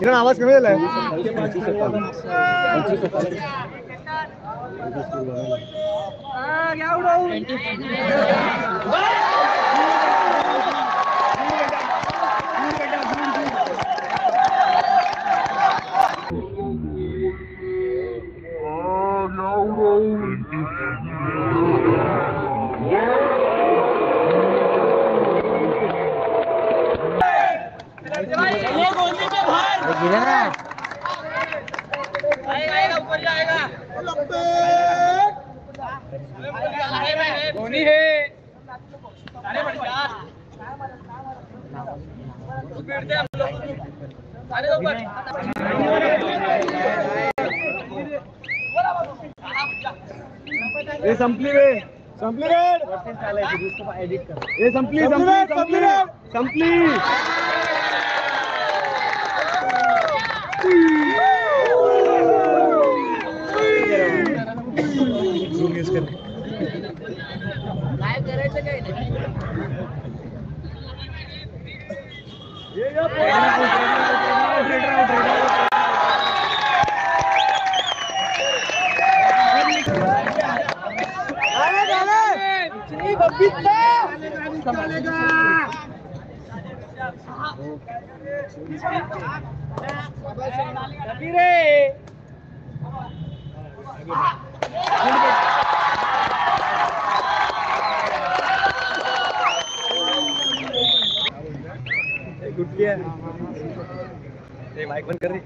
किरण आवाज कमी झालाय धोनी है ये संप्लीट इसको एडिट कर ये संप्लीट माइक बंद कर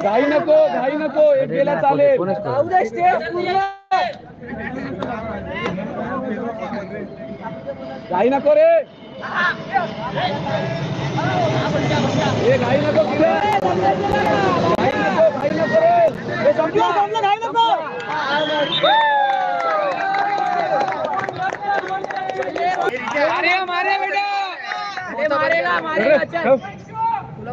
घाई नको रे ये घाई नको किरण घाई नको रे ये संपला संपला घाई नको अरे मारे बेटा अरे मारेगा मारेगा चल बोला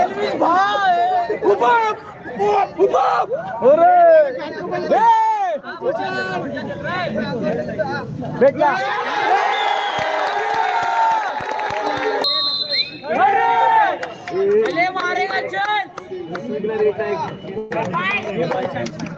एल्विन भाई ऊपर अरे देख ला अरे मारेगा चल कितन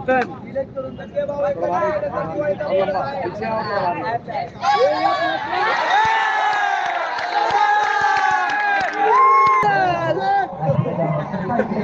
आराम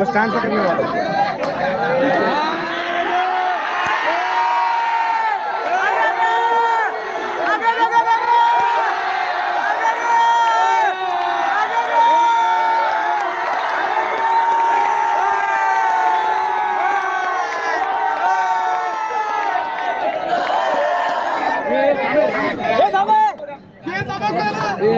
بس تعال تقريبا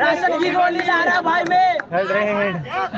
राशन की गोली आ रहा भाई में खेल रहे हैं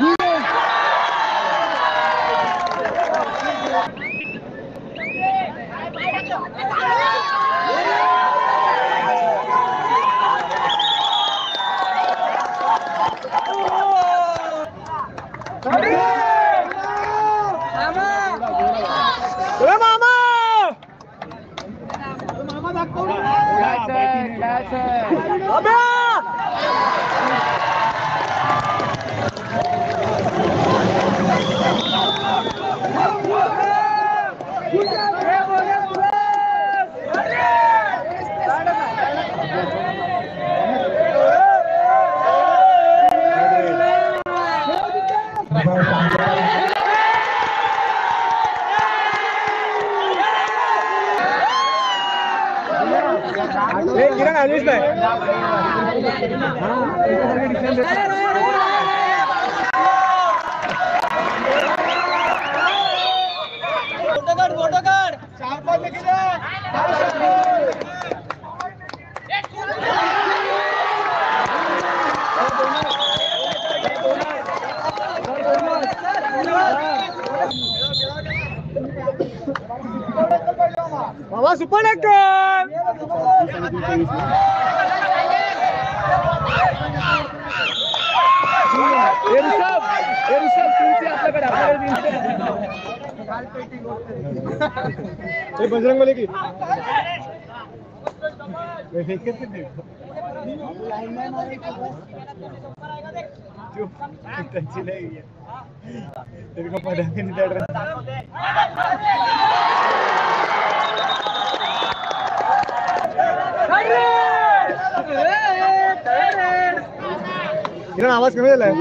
إيران आवाज कमी आला आहे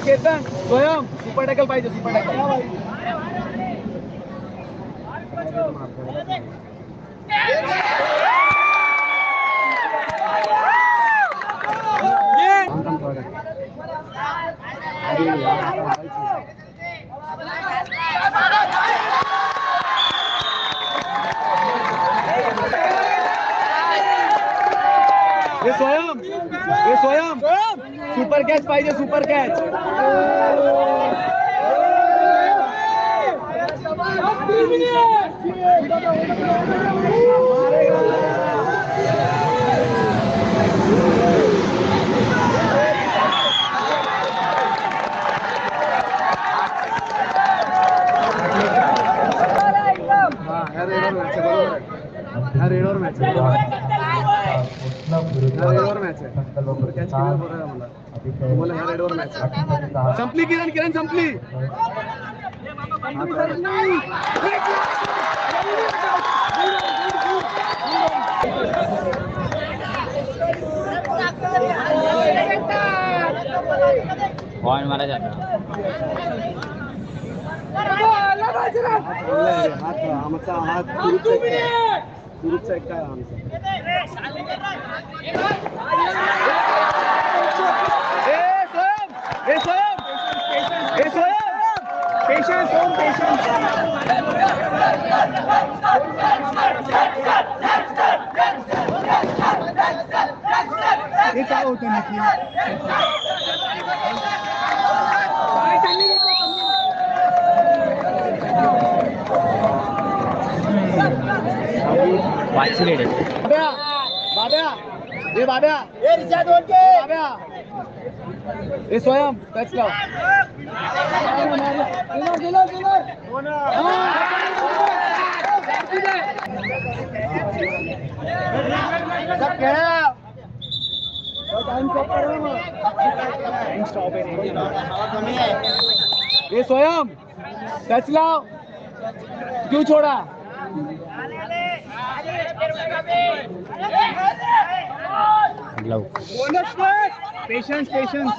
केतन स्वयं सुपर टॅकल पाहिजे सुपर टॅकल ये स्वयं सुपर कैच पाहिजे सुपर कैच संपली किरण संपली पॉइंट मारा जाता पुरुषचा एक काय आमचा हे काय होतं नक्की काय चाललंय वाचलेले बाब्या ए रिचार्ज ओके बाब्या ए स्वयं टच लाव गेलो कोणा ए स्वयं टच लाव क्यों छोड़ा पेशेंस